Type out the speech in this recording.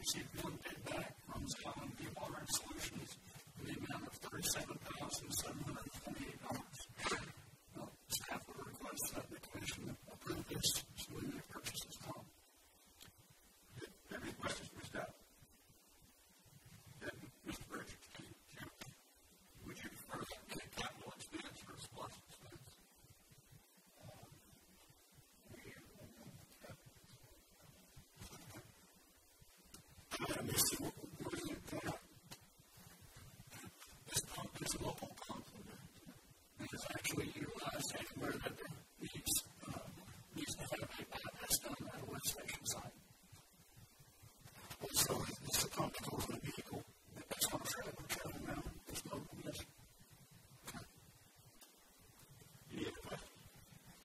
received one bid back from Zellum Water Solutions in the amount of $37,728. Staff would request that the Commission approve this so we make purchases now. Any questions for staff? Mr. Bridges, would you prefer that to be a capital expense or a plus expense? I'm going to miss you.